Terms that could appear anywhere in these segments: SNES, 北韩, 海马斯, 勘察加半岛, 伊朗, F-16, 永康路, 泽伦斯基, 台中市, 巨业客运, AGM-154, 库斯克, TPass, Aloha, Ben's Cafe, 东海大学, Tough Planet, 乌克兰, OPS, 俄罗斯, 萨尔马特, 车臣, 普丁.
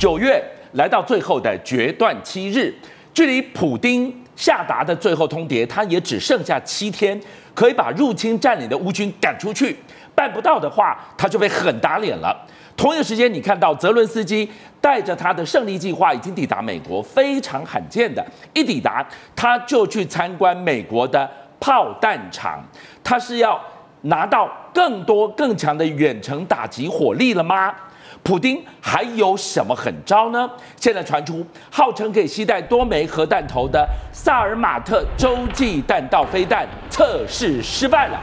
9月来到最后的决断7日，距离普丁下达的最后通牒，他也只剩下7天，可以把入侵占领的乌军赶出去。办不到的话，他就被狠打脸了。同一个时间，你看到泽伦斯基带着他的胜利计划已经抵达美国，非常罕见的，一抵达他就去参观美国的炮弹厂，他是要拿到更多更强的远程打击火力了吗？普丁还有什么狠招呢？现在传出号称可以携带多枚核弹头的萨尔马特洲际弹道飞弹测试失败了，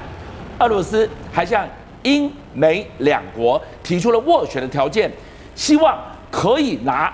俄罗斯还向英美两国提出了斡旋的条件，希望可以拿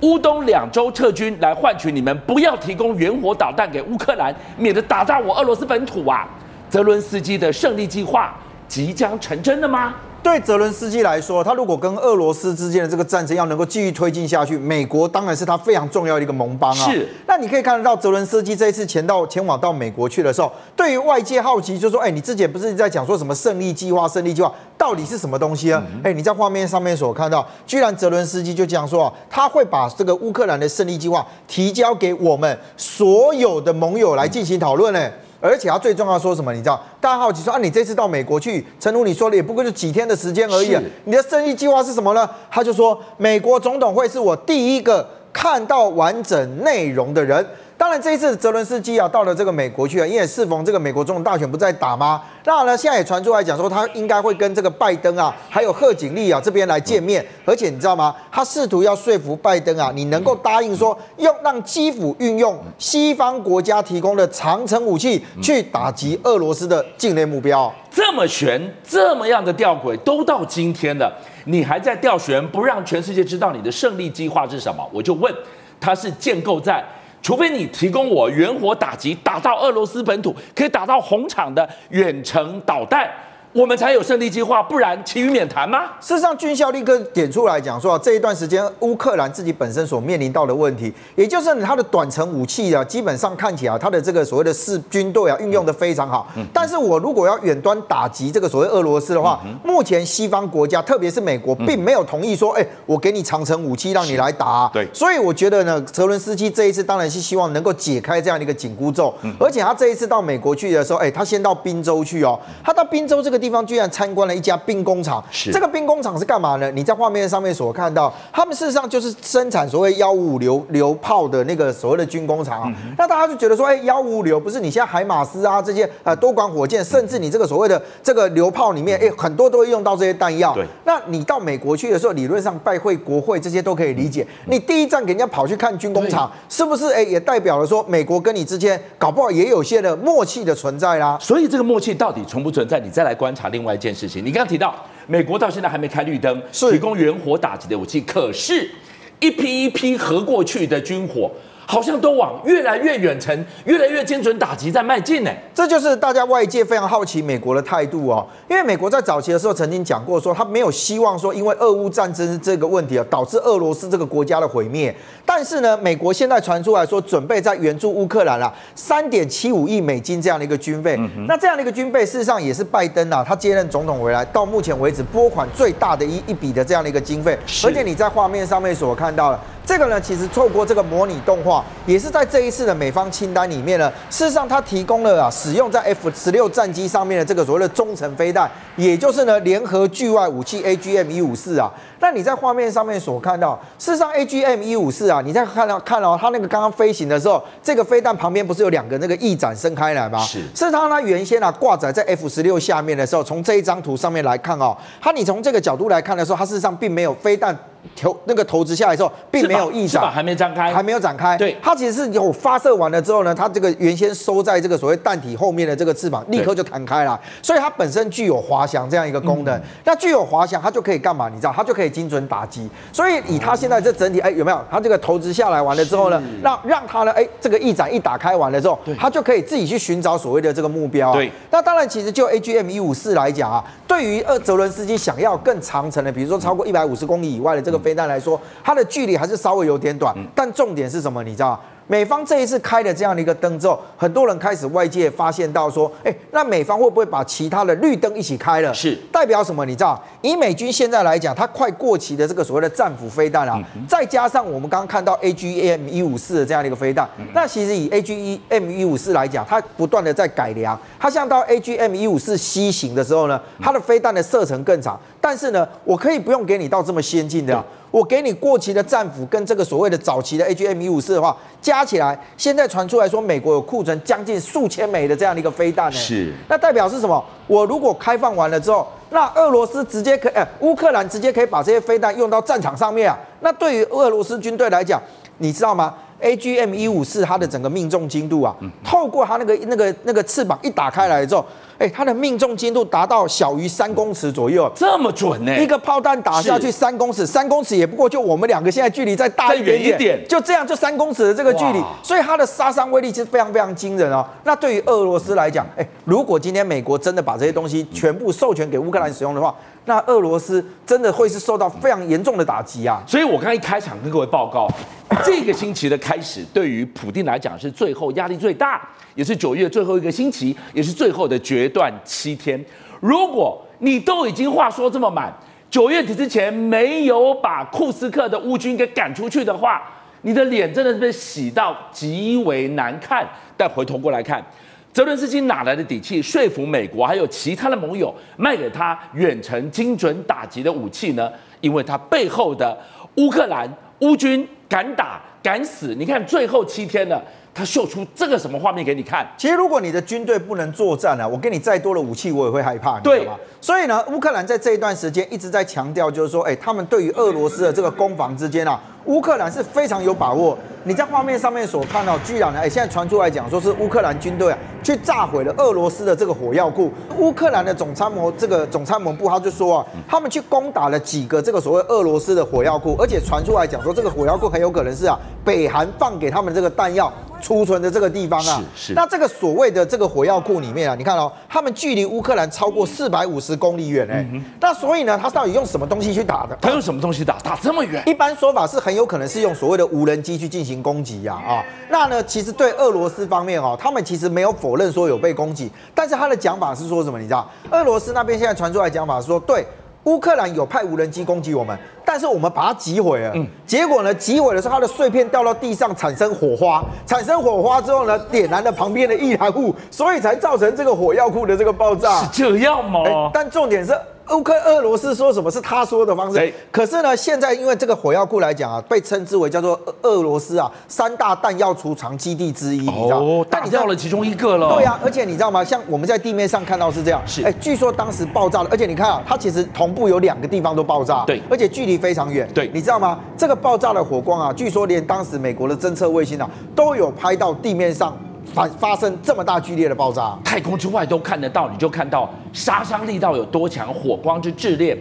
乌东2州撤军来换取你们不要提供原火导弹给乌克兰，免得打到我俄罗斯本土啊！泽伦斯基的胜利计划即将成真了吗？对泽伦斯基来说，他如果跟俄罗斯之间的这个战争要能够继续推进下去，美国当然是他非常重要的一个盟邦啊。是。那你可以看得到，泽伦斯基这一次前往到美国去的时候，对于外界好奇就说：“哎，你之前不是在讲说什么胜利计划？胜利计划到底是什么东西啊？”哎，你在画面上面所看到，居然泽伦斯基就讲说啊，他会把这个乌克兰的胜利计划提交给我们所有的盟友来进行讨论嘞。而且他最重要说什么？你知道，大家好奇说啊，你这次到美国去，陈如你说的也不过就几天的时间而已。你的胜利计划是什么呢？他就说，美国总统会是我第一个看到完整内容的人。当然，这一次泽伦斯基啊到了这个美国去啊，因为适逢这个美国总统大选不在打吗？那呢，现在也传出来讲说，他应该会跟这个拜登啊，还有贺锦丽啊这边来见面。而且你知道吗？他试图要说服拜登啊，你能够答应说，让基辅运用西方国家提供的长程武器去打击俄罗斯的境内目标。这么悬，这么样的吊诡，都到今天了，你还在吊悬，不让全世界知道你的胜利计划是什么？我就问，他是建构在？除非你提供我远火打击，打到俄罗斯本土，可以打到红场的远程导弹，我们才有胜利计划，不然其余免谈吗？事实上，军校立刻点出来讲说，这一段时间乌克兰自己本身所面临到的问题，也就是它的短程武器啊，基本上看起来它的这个所谓的军队啊运用的非常好。但是我如果要远端打击这个所谓俄罗斯的话，目前西方国家特别是美国并没有同意说，哎，我给你长程武器让你来打啊。对，所以我觉得呢，泽伦斯基这一次当然是希望能够解开这样的一个紧箍咒，而且他这一次到美国去的时候，哎，他先到宾州去哦，他到宾州这个地方。居然参观了一家兵工厂，这个兵工厂是干嘛呢？你在画面上面所看到，他们事实上就是生产所谓155流炮的那个所谓的军工厂、啊。那大家就觉得说，哎，155不是你现在海马斯啊这些多管火箭，甚至你这个所谓的这个流炮里面，哎，很多都会用到这些弹药。对，那你到美国去的时候，理论上拜会国会这些都可以理解。你第一站给人家跑去看军工厂，是不是？哎，也代表了说美国跟你之间搞不好也有些的默契的存在啦。所以这个默契到底存不存在？你再来观察。另外一件事情，你刚刚提到，美国到现在还没开绿灯，提供远火打击的武器，可是，一批一批合过去的军火，好像都往越来越远程、越来越精准打击在迈进呢。这就是大家外界非常好奇美国的态度哦，因为美国在早期的时候曾经讲过，说他没有希望说因为俄乌战争这个问题啊，导致俄罗斯这个国家的毁灭。但是呢，美国现在传出来说，准备在援助乌克兰啦，$3.75亿这样的一个军费。那这样的一个军费，事实上也是拜登啊，他接任总统回来到目前为止拨款最大的一笔的这样的一个经费。而且你在画面上面所看到的。这个呢，其实透过这个模拟动画，也是在这一次的美方清单里面呢。事实上，它提供了啊，使用在 F-16战机上面的这个所谓的中程飞弹，也就是呢联合巨外武器 AGM-154啊。那你在画面上面所看到，事实上 AGM-154啊，你在看到它那个刚刚飞行的时候，这个飞弹旁边不是有2个那个翼展伸开来吗？是，事实上它原先啊挂载在 F-16下面的时候，从这一张图上面来看哦，你从这个角度来看的时候，它事实上并没有飞弹。那个投掷下来之后，并没有翼展，还没展开，还没有展开。对，它其实是有发射完了之后呢，它这个原先收在这个所谓弹体后面的这个翅膀，立刻就弹开了，所以它本身具有滑翔这样一个功能。那具有滑翔，它就可以干嘛？你知道，它就可以精准打击。所以以它现在这整体，哎，有没有？它这个投掷下来完了之后呢，让它呢，哎，这个翼展一打开完了之后，它就可以自己去寻找所谓的这个目标。对，那当然，其实就 AGM-154来讲啊，对于泽伦斯基想要更长程的，比如说超过150公里以外的这个飞弹来说，它的距离还是稍微有点短，但重点是什么？你知道，美方这一次开了这样的一个灯之后，很多人开始外界发现到说，那美方会不会把其他的绿灯一起开了？是代表什么？你知道，以美军现在来讲，它快过期的这个所谓的战斧飞弹啊，再加上我们刚刚看到 AGM-154的这样的一个飞弹，那其实以 AGM-154来讲，它不断的在改良，它像到 AGM-154C 型的时候呢，它的飞弹的射程更长，但是呢，我可以不用给你到这么先进的。我给你过期的战斧跟这个所谓的早期的 AGM-154的话，加起来，现在传出来说美国有库存将近数千枚的这样的一个飞弹呢。是，那代表是什么？我如果开放完了之后，那俄罗斯直接可以，乌克兰直接可以把这些飞弹用到战场上面啊。那对于俄罗斯军队来讲，你知道吗？AGM-154它的整个命中精度啊，透过它那个翅膀一打开来之后，它的命中精度达到小于3公尺左右，这么准呢？一个炮弹打下去3公尺，3公尺也不过就我们两个现在距离再大一点点，就这样就3公尺的这个距离，所以它的杀伤威力是非常非常惊人哦。那对于俄罗斯来讲，如果今天美国真的把这些东西全部授权给乌克兰使用的话，那俄罗斯真的会是受到非常严重的打击啊。所以我刚一开场跟各位报告。这个星期的开始，对于普丁来讲是最后压力最大，也是9月最后一个星期，也是最后的决断7天。如果你都已经话说这么满，9月底之前没有把库斯克的乌军给赶出去的话，你的脸真的是被洗到极为难看。但回头过来看，泽伦斯基哪来的底气说服美国还有其他的盟友卖给他远程精准打击的武器呢？因为他背后的乌克兰乌军敢打敢死，你看最后7天了，他秀出这个什么画面给你看？其实如果你的军队不能作战啊，我给你再多的武器，我也会害怕，你知道吗？所以呢，乌克兰在这一段时间一直在强调，就是说，他们对于俄罗斯的这个攻防之间啊，乌克兰是非常有把握。你在画面上面所看到，居然呢，现在传出来讲说是乌克兰军队啊去炸毁了俄罗斯的这个火药库。乌克兰的总参谋部他就说啊，他们去攻打了几个这个所谓俄罗斯的火药库，而且传出来讲说这个火药库很有可能是啊北韩放给他们这个弹药储存的这个地方啊。那这个所谓的这个火药库里面啊，你看哦，他们距离乌克兰超过450公里远那所以呢，他到底用什么东西去打的？他用什么东西打这么远？一般说法是很有可能是用所谓的无人机去进行攻击啊。那呢，其实对俄罗斯方面哦，他们其实没有否认说有被攻击，但是他的讲法是说什么？你知道，俄罗斯那边现在传出来讲法是说，对乌克兰有派无人机攻击我们，但是我们把它击毁了。结果呢，击毁的时候，它的碎片掉到地上产生火花，产生火花之后呢，点燃了旁边的易燃物，所以才造成这个火药库的这个爆炸。是这样吗？但重点是。俄罗斯说什么是他说的方式，可是呢，现在因为这个火药库来讲啊，被称之为叫做俄罗斯啊3大弹药储藏基地之一，你知道？但你掉了其中一个了。对啊，而且你知道吗？像我们在地面上看到是这样，据说当时爆炸了，而且你看啊，它其实同步有2个地方都爆炸，对，而且距离非常远，对，你知道吗？这个爆炸的火光啊，据说连当时美国的侦测卫星啊都有拍到地面上。发生这么大剧烈的爆炸，太空之外都看得到，你就看到杀伤力道有多强，火光之炽烈。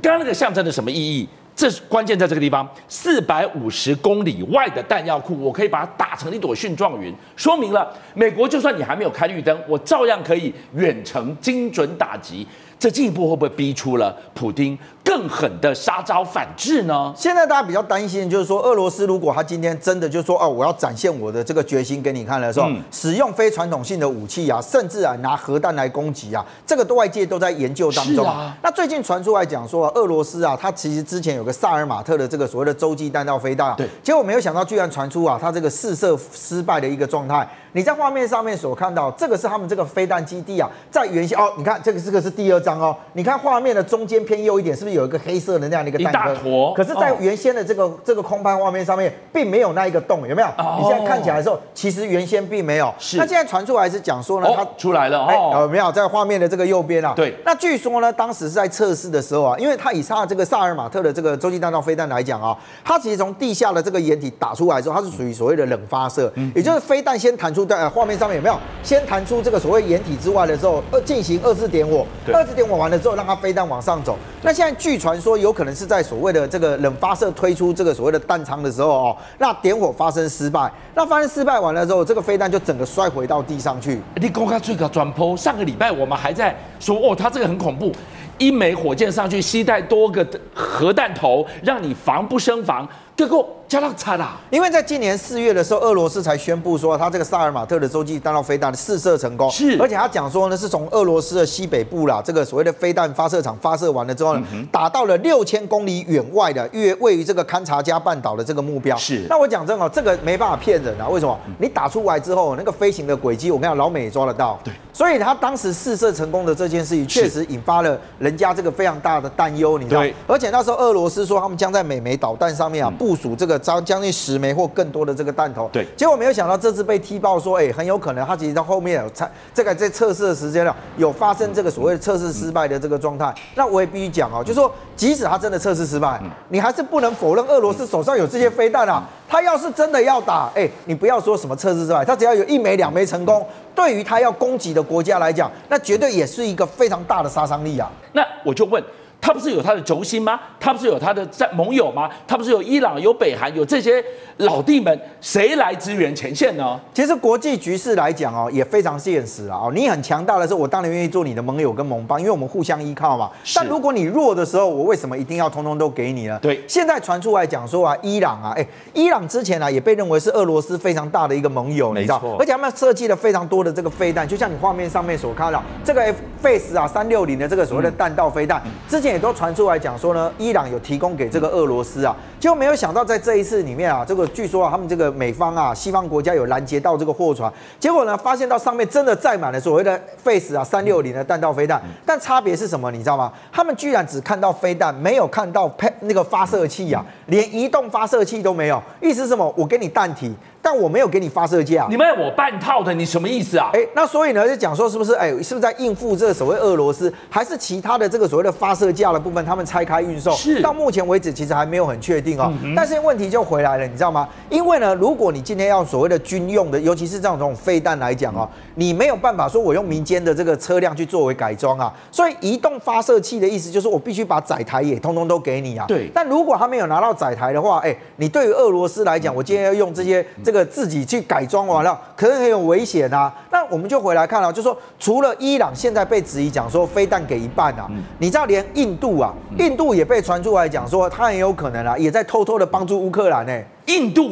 刚刚那个象征的什么意义？这是关键在这个地方，450公里外的弹药库，我可以把它打成一朵蕈状云，说明了美国就算你还没有开绿灯，我照样可以远程精准打击。这进一步会不会逼出了普丁更狠的杀招反制呢？现在大家比较担心就是说，俄罗斯如果他今天真的就说我要展现我的这个决心给你看的时候，使用非传统性的武器啊，甚至啊拿核弹来攻击啊，这个外界都在研究当中。那最近传出来讲说，俄罗斯啊，他其实之前有个萨尔马特的这个所谓的洲际弹道飞弹，结果没有想到居然传出啊，他这个试射失败的一个状态。你在画面上面所看到，这个是他们这个飞弹基地啊，在原先你看这个是第2张。你看画面的中间偏右一点，是不是有一个黑色的那样的一个弹壳？可是，在原先的这个空拍画面上面，并没有那一个洞，有没有？你现在看起来的时候，其实原先并没有。那现在传出来是讲说呢，它出来了没有？在画面的这个右边啊。对。那据说呢，当时是在测试的时候啊，因为它以这个萨尔马特的这个洲际弹道飞弹来讲啊，它其实从地下的这个掩体打出来之后，它是属于所谓的冷发射，也就是飞弹先弹出画面上面有没有？先弹出这个所谓掩体之外的时候，进行二次点火。点火完了之后，让它飞弹往上走。那现在据传说，有可能是在所谓的这个冷发射推出这个所谓的弹仓的时候那点火发生失败。那发生失败完了之后，这个飞弹就整个摔回到地上去。你讲它最高转坡，上个礼拜我们还在说它这个很恐怖。一枚火箭上去，携带多个核弹头，让你防不胜防。结果加到惨啦！因为在今年4月的时候，俄罗斯才宣布说，他这个萨尔马特的洲际弹道飞弹试射成功，是，而且他讲说呢，是从俄罗斯的西北部啦，这个所谓的飞弹发射场发射完了之后呢，打到了6000公里远外的，位于这个勘察加半岛的这个目标。是，那我讲真的，这个没办法骗人啊！为什么？你打出来之后，那个飞行的轨迹，我跟你讲，老美也抓得到。对，所以他当时试射成功的这件事情，确实引发了人家这个非常大的担忧，你知道？而且那时候俄罗斯说，他们将在每枚导弹上面啊部署这个将近10枚或更多的这个弹头，对，结果没有想到这次被踢爆说，哎，很有可能它其实到后面有这个在测试的时间了，有发生这个所谓的测试失败的这个状态。那我也必须讲哦，就说即使它真的测试失败，你还是不能否认俄罗斯手上有这些飞弹啊。他要是真的要打，哎，你不要说什么测试失败，他只要有1枚2枚成功，对于他要攻击的国家来讲，那绝对也是一个非常大的杀伤力啊。那我就问。他不是有他的轴心吗？他不是有他的盟友吗？他不是有伊朗、有北韩、有这些老弟们，谁来支援前线呢？其实国际局势来讲哦，也非常现实啊。你很强大的时候，我当然愿意做你的盟友跟盟邦，因为我们互相依靠嘛。但如果你弱的时候，我为什么一定要通通都给你呢？对。现在传出来讲说啊，伊朗啊，伊朗之前啊也被认为是俄罗斯非常大的一个盟友，你知道？而且他们设计了非常多的这个飞弹，就像你画面上面所看到这个 TPass 啊360的这个所谓的弹道飞弹，之前。也都传出来讲说呢，伊朗有提供给这个俄罗斯啊，就没有想到在这一次里面啊，这个据说啊，他们这个美方啊，西方国家有拦截到这个货船，结果呢，发现到上面真的载满了所谓的 TPass 啊360的弹道飞弹，但差别是什么？你知道吗？他们居然只看到飞弹，没有看到那个发射器啊，连移动发射器都没有。意思是什么？我给你弹体。但我没有给你发射架，你卖我半套的，你什么意思啊？那所以呢，就讲说是不是？是不是在应付这个所谓俄罗斯，还是其他的这个所谓的发射架的部分，他们拆开运送？是。到目前为止，其实还没有很确定哦。但是问题就回来了，你知道吗？因为呢，如果你今天要所谓的军用的，尤其是这种飞弹来讲哦，你没有办法说我用民间的这个车辆去作为改装啊。所以移动发射器的意思就是我必须把载台也通通都给你啊。对。但如果他没有拿到载台的话，你对于俄罗斯来讲，我今天要用这些。这个自己去改装完了，可能很有危险啊。那我们就回来看啊，就说除了伊朗现在被质疑讲说飞弹给一半啊，你知道连印度啊，印度也被传出来讲说他很有可能啊，也在偷偷的帮助乌克兰呢。印度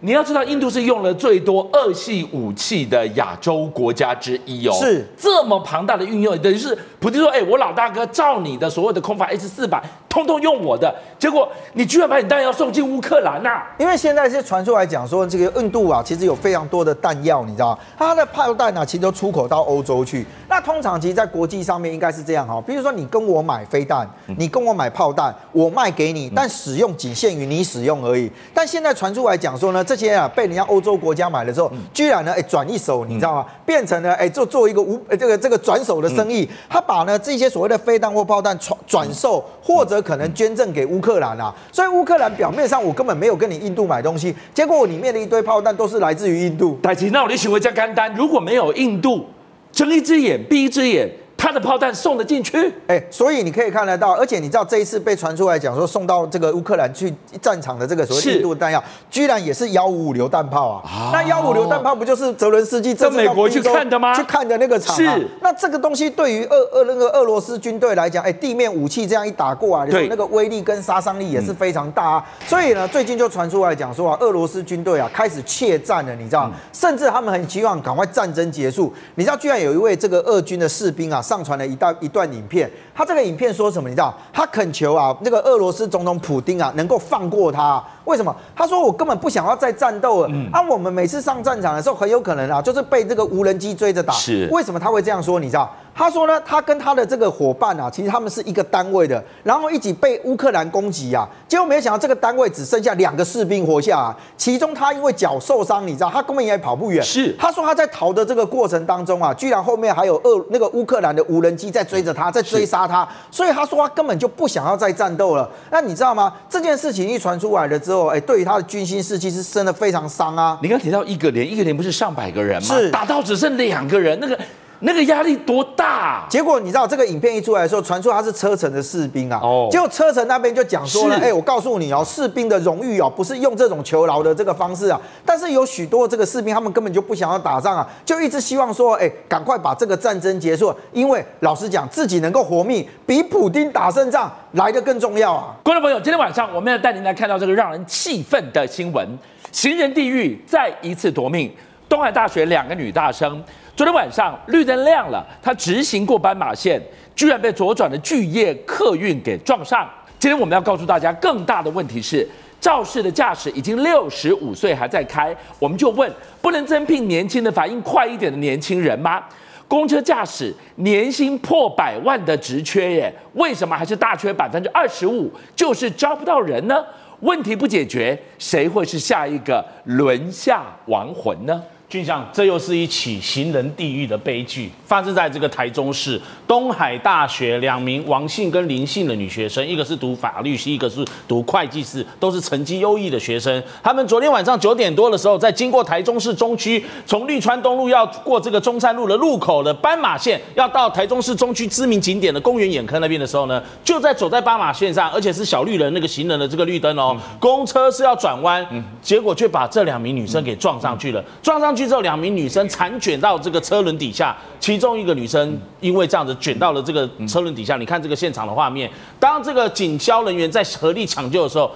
你要知道，印度是用了最多二系武器的亚洲国家之一哦。是这么庞大的运用，等于是普丁说：“我老大哥照你的所有的空法 S-400，通通用我的。”结果你居然把你弹药送进乌克兰呐！因为现在是传出来讲说，这个印度啊，其实有非常多的弹药，你知道吗？它的炮弹啊，其实都出口到欧洲去。那通常其实，在国际上面应该是这样哈，比如说你跟我买飞弹，你跟我买炮弹，我卖给你，但使用仅限于你使用而已。但现在传出来讲说呢。这些啊，被人家欧洲国家买了之后，居然呢，转一手，你知道吗？变成了做一个这个转手的生意。他把呢这些所谓的飞弹或炮弹转售，或者可能捐赠给乌克兰啊。所以乌克兰表面上我根本没有跟你印度买东西，结果我里面的一堆炮弹都是来自于印度。但是那我的行为叫干单，如果没有印度睁一只眼闭一只眼。他的炮弹送得进去，所以你可以看得到，而且你知道这一次被传出来讲说送到这个乌克兰去战场的这个所谓印度弹药，居然也是155榴弹炮啊！那155榴弹炮不就是泽伦斯基这次到美国去看的吗？去看的那个场啊！那这个东西对于俄罗斯军队来讲，地面武器这样一打过来，那个威力跟杀伤力也是非常大啊！所以呢，最近就传出来讲说啊，俄罗斯军队啊开始怯战了，你知道，甚至他们很希望赶快战争结束。你知道，居然有一位这个俄军的士兵啊。上传了一段影片，他这个影片说什么？你知道，他恳求啊，那个俄罗斯总统普丁啊，能够放过他、啊。为什么？他说我根本不想要再战斗了。我们每次上战场的时候，很有可能啊，就是被这个无人机追着打。是为什么他会这样说？你知道？他说呢，他跟他的这个伙伴啊，其实他们是一个单位的，然后一起被乌克兰攻击啊。结果没有想到，这个单位只剩下2个士兵活下来，其中他因为脚受伤，你知道，他根本也跑不远。是他说他在逃的这个过程当中啊，居然后面还有那个乌克兰。的无人机在追着他，在追杀他，所以他说他根本就不想要再战斗了。那你知道吗？这件事情一传出来了之后，对于他的军心士气是真的非常伤啊。你刚提到一个连，一个连不是上百个人吗？是打到只剩2个人，那个那个压力多大、啊？结果你知道这个影片一出来的时候，传出他是车臣的士兵啊。哦。结果车臣那边就讲说了，哎、欸，我告诉你哦，士兵的荣誉哦，不是用这种囚牢的这个方式啊。但是有许多这个士兵，他们根本就不想要打仗啊，就一直希望说，哎、欸，赶快把这个战争结束，因为老实讲，自己能够活命，比普丁打胜仗来得更重要啊。观众朋友，今天晚上我们要带您来看到这个让人气愤的新闻：行人地狱再一次夺命。东海大学两个女大生。 昨天晚上绿灯亮了，他直行过斑马线，居然被左转的巨业客运给撞上。今天我们要告诉大家，更大的问题是，肇事的驾驶已经65岁还在开，我们就问：不能增聘年轻的、反应快一点的年轻人吗？公车驾驶年薪破100万的职缺耶，为什么还是大缺25%，就是招不到人呢？问题不解决，谁会是下一个轮下亡魂呢？ 俊相，这又是一起行人地狱的悲剧，发生在这个台中市东海大学两名王姓跟林姓的女学生，一个是读法律系，一个是读会计系，都是成绩优异的学生。他们昨天晚上9点多的时候，在经过台中市中区，从绿川东路要过这个中山路的路口的斑马线，要到台中市中区知名景点的公园眼科那边的时候呢，就在走在斑马线上，而且是小绿人那个行人的这个绿灯哦，公车是要转弯，结果却把这两名女生给撞上去了，撞上。 去之后，两名女生缠卷到这个车轮底下，其中一个女生因为这样子卷到了这个车轮底下。你看这个现场的画面，当这个警消人员在合力抢救的时候，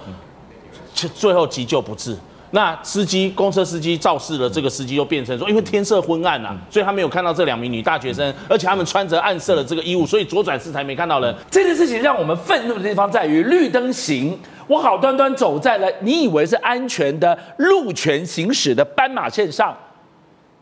最后急救不治。 那司机，公车司机肇事了，这个司机就变成说，因为天色昏暗啊，所以他没有看到这两名女大学生，而且他们穿着暗色的这个衣物，所以左转时才没看到人。这件事情让我们愤怒的地方在于，绿灯行，我好端端走在了你以为是安全的路权行驶的斑马线上，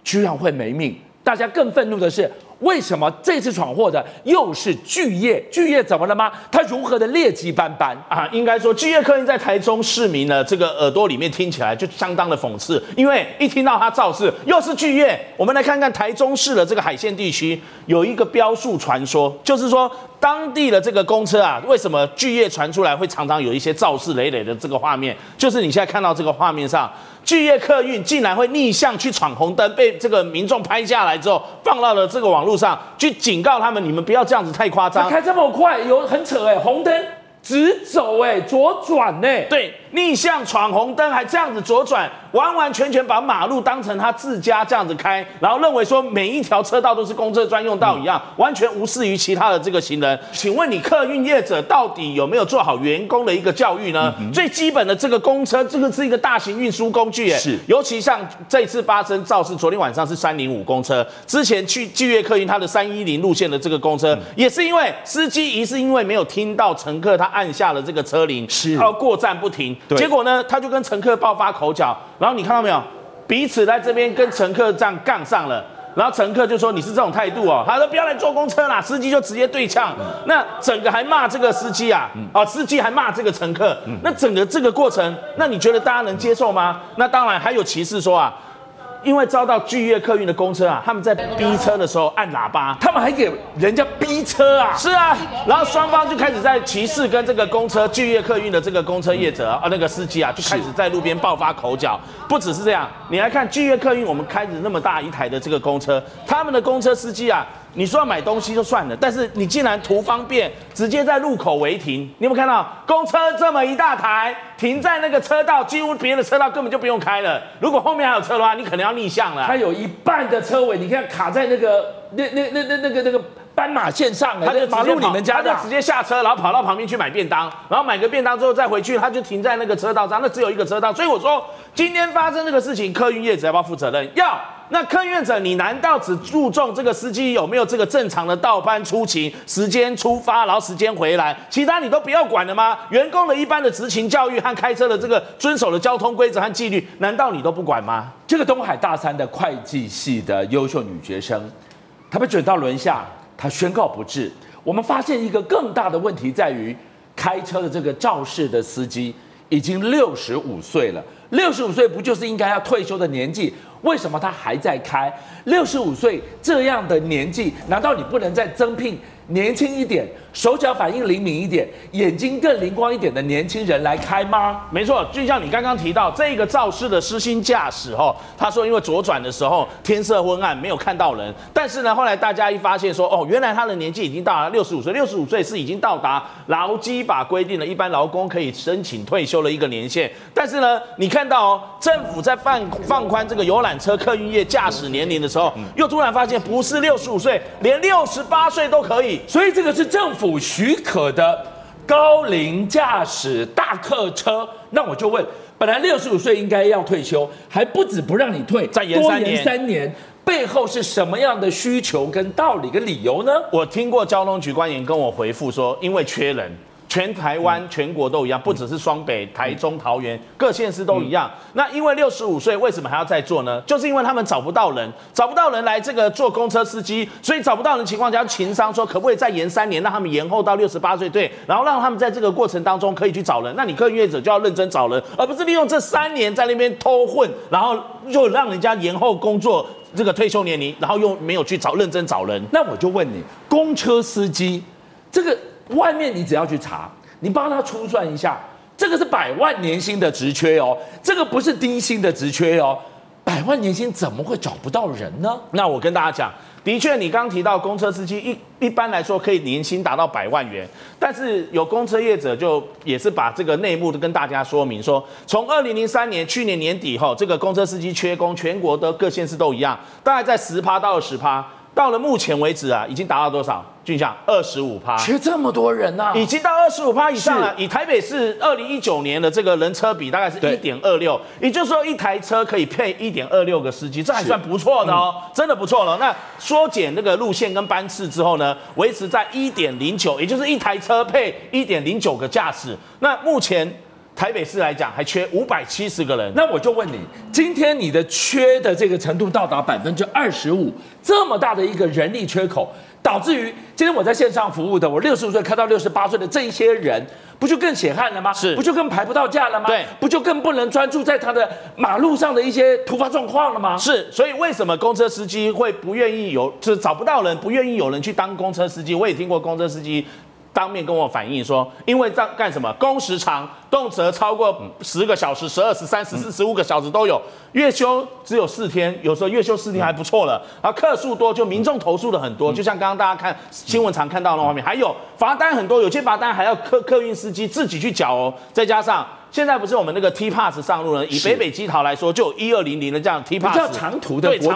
居然会没命。大家更愤怒的是，为什么这次闯祸的又是巨业？巨业怎么了吗？他如何的劣迹斑斑啊？应该说，巨业客运在台中市民呢这个耳朵里面听起来就相当的讽刺，因为一听到他肇事又是巨业，我们来看看台中市的这个海线地区有一个标速传说，就是说当地的这个公车啊，为什么巨业传出来会常常有一些肇事累累的这个画面？就是你现在看到这个画面上。 巨业客运竟然会逆向去闯红灯，被这个民众拍下来之后，放到了这个网络上，去警告他们：你们不要这样子太夸张，开这么快，有很扯哎、欸，红灯直走哎、欸，左转哎、欸，对，逆向闯红灯还这样子左转，完完全全把马路当成他自家这样子开，然后认为说每一条车道都是公车专用道一样，完全无视于其他的这个行人。请问你客运业者到底有没有做好员工的一个教育呢？最基本的这个公车，这个是一个大型运输工具耶，是。尤其像这次发生肇事，昨天晚上是305公车，之前去巨业客运它的310路线的这个公车，也是因为司机疑似因为没有听到乘客，他按下了这个车铃，是，然后过站不停，结果呢，他就跟乘客爆发口角。 然后你看到没有，彼此在这边跟乘客这样杠上了，然后乘客就说你是这种态度哦，他说不要来坐公车啦，司机就直接对呛，那整个还骂这个司机啊，啊司机还骂这个乘客，那整个这个过程，那你觉得大家能接受吗？那当然还有歧视说啊，因为遭到巨业客运的公车啊，他们在逼车的时候按喇叭，他们还给人家逼车啊，是啊，然后双方就开始在歧视跟这个公车巨业客运的这个公车业者啊，那个司机啊，就开始在路边爆发口角。 不只是这样，你来看巨业客运，我们开着那么大一台的这个公车，他们的公车司机啊，你说要买东西就算了，但是你竟然图方便，直接在路口违停。你有没有看到公车这么一大台停在那个车道，几乎别的车道根本就不用开了。如果后面还有车的话，你可能要逆向了。它有一半的车尾，你看卡在那个。 斑马线上，他就马路你们家，他就直接下车，然后跑到旁边去买便当，然后买个便当之后再回去，他就停在那个车道上，那只有一个车道，所以我说今天发生这个事情，客运业者要不要负责任？要。 那客运业者，你难道只注重这个司机有没有这个正常的到班出勤时间出发，然后时间回来，其他你都不要管了吗？员工的一般的执勤教育和开车的这个遵守的交通规则和纪律，难道你都不管吗？这个东海大三的会计系的优秀女学生，她被卷到轮下，她宣告不治。我们发现一个更大的问题在于，开车的这个肇事的司机已经65岁了。 65岁不就是应该要退休的年纪？为什么他还在开？65岁这样的年纪，难道你不能再增聘年轻一点、手脚反应灵敏一点、眼睛更灵光一点的年轻人来开吗？没错，就像你刚刚提到这个肇事的失心驾驶哦，他说因为左转的时候天色昏暗，没有看到人，但是呢，后来大家一发现说，哦，原来他的年纪已经到达65岁，65岁是已经到达劳基法规定的一般劳工可以申请退休的一个年限。但是呢，你看到哦，政府在放宽这个游览车客运业驾驶年龄的时候，又突然发现不是65岁，连68岁都可以。 所以这个是政府许可的高龄驾驶大客车，那我就问，本来65岁应该要退休，还不止不让你退，再延3年，多延3年。 背后是什么样的需求、跟道理、跟理由呢？我听过交通局官员跟我回复说，因为缺人，全台湾、全国都一样，不只是双北、台中、桃园，各县市都一样。那因为65岁，为什么还要再做呢？就是因为他们找不到人，找不到人来这个做公车司机，所以找不到人情况下，情商说可不可以再延3年，让他们延后到68岁对，然后让他们在这个过程当中可以去找人。那你客运业者就要认真找人，而不是利用这3年在那边偷混，然后就让人家延后工作。 这个退休年龄，然后又没有去认真找人，那我就问你，公车司机，这个外面你只要去查，你帮他粗算一下，这个是100万年薪的职缺哦，这个不是低薪的职缺哦，100万年薪怎么会找不到人呢？那我跟大家讲，的确，你刚提到公车司机一般来说可以年薪达到100万元，但是有公车业者就也是把这个内幕跟大家说明说，从2003年去年年底后，这个公车司机缺工，全国的各县市都一样，大概在10%到20%，到了目前为止啊，已经达到多少？ 俊相25%，缺这么多人呐、啊，已经到25%以上了。以台北市2019年的这个人车比大概是1.26，也就是说一台车可以配1.26个司机，这还算不错的哦，真的不错了。那缩减那个路线跟班次之后呢，维持在1.09，也就是一台车配1.09个驾驶。那目前台北市来讲还缺570个人。那我就问你，今天你的缺的这个程度到达25%，这么大的一个人力缺口。 导致于今天我在线上服务的，我65岁开到68岁的这一些人，不就更血汗了吗？是，不就更排不到假了吗？对，不就更不能专注在他的马路上的一些突发状况了吗？是，所以为什么公车司机会不愿意有，就是找不到人，不愿意有人去当公车司机？我也听过公车司机。 当面跟我反映说，因为在干什么？工时长，动辄超过10个小时、12、13、14、15个小时都有。月休只有4天，有时候月休4天还不错了。然后客数多，就民众投诉的很多。就像刚刚大家看新闻常看到的画面，还有罚单很多，有些罚单还要客运司机自己去缴哦。再加上现在不是我们那个 TPass 上路呢？以北基桃来说，就有1200的这样 TPass， 比较长途的国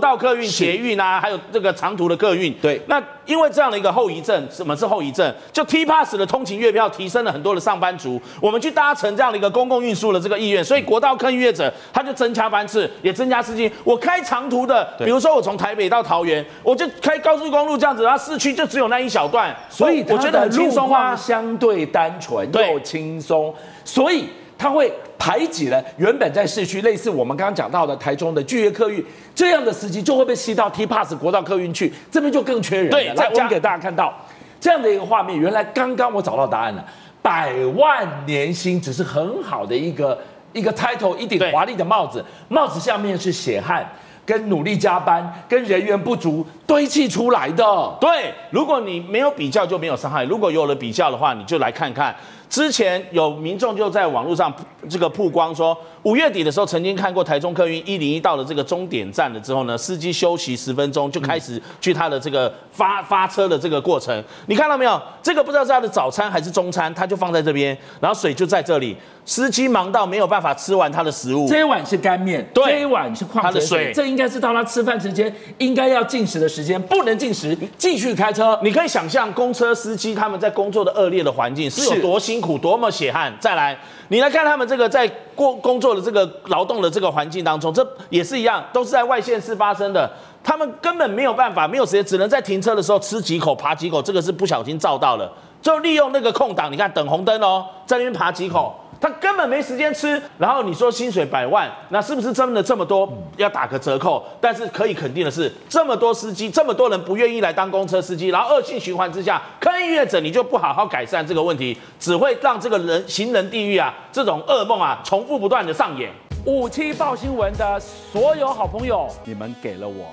道客运、捷运啊，还有这个长途的客运。对，那。 因为这样的一个后遗症，什么是后遗症？就 TPass 的通勤月票提升了很多的上班族，我们去搭乘这样的一个公共运输的这个意愿，所以国道客运业者他就增加班次，也增加司机。我开长途的，比如说我从台北到桃园，我就开高速公路这样子，然后市区就只有那一小段，所以我觉得很轻松啊，相对单纯又轻松，所以他会。 排挤了原本在市区，类似我们刚刚讲到的台中的巨业客运这样的司机，就会被吸到 TPass 国道客运去，这边就更缺人了。对，来，我们给大家看到这样的一个画面，原来刚刚我找到答案了，100万年薪只是很好的一个 title， 一顶华丽的帽子，帽子下面是血汗。 跟努力加班、跟人员不足堆砌出来的。对，如果你没有比较就没有伤害，如果有了比较的话，你就来看看。之前有民众就在网络上这个曝光说，5月底的时候曾经看过台中客运101到了这个终点站了之后呢，司机休息10分钟就开始去他的这个发车的这个过程。你看到没有？这个不知道是他的早餐还是中餐，他就放在这边，然后水就在这里。 司机忙到没有办法吃完他的食物，这一碗是干面，对，这一碗是矿泉水，这应该是到他吃饭时间应该要进食的时间，不能进食，继续开车。你可以想象公车司机他们在工作的恶劣的环境是有多辛苦，多么血汗。再来，你来看他们这个在工作的这个劳动的这个环境当中，这也是一样，都是在外县市发生的。 他们根本没有办法，没有时间，只能在停车的时候吃几口、扒几口。这个是不小心照到了，就利用那个空档，你看等红灯哦，在那边扒几口，他根本没时间吃。然后你说薪水100万，那是不是真的这么多？要打个折扣。但是可以肯定的是，这么多司机，这么多人不愿意来当公车司机，然后恶性循环之下，客运业者你就不好好改善这个问题，只会让这个行人地狱啊，这种噩梦啊，重复不断的上演。57爆新闻的所有好朋友，你们给了我。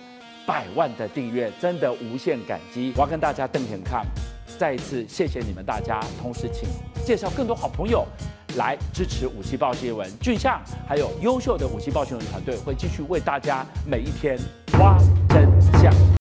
100万的订阅，真的无限感激。我要跟大家瞪眼看，再一次谢谢你们大家，同时请介绍更多好朋友来支持五七报新闻。俊相还有优秀的五七报新闻团队会继续为大家每一天挖真相。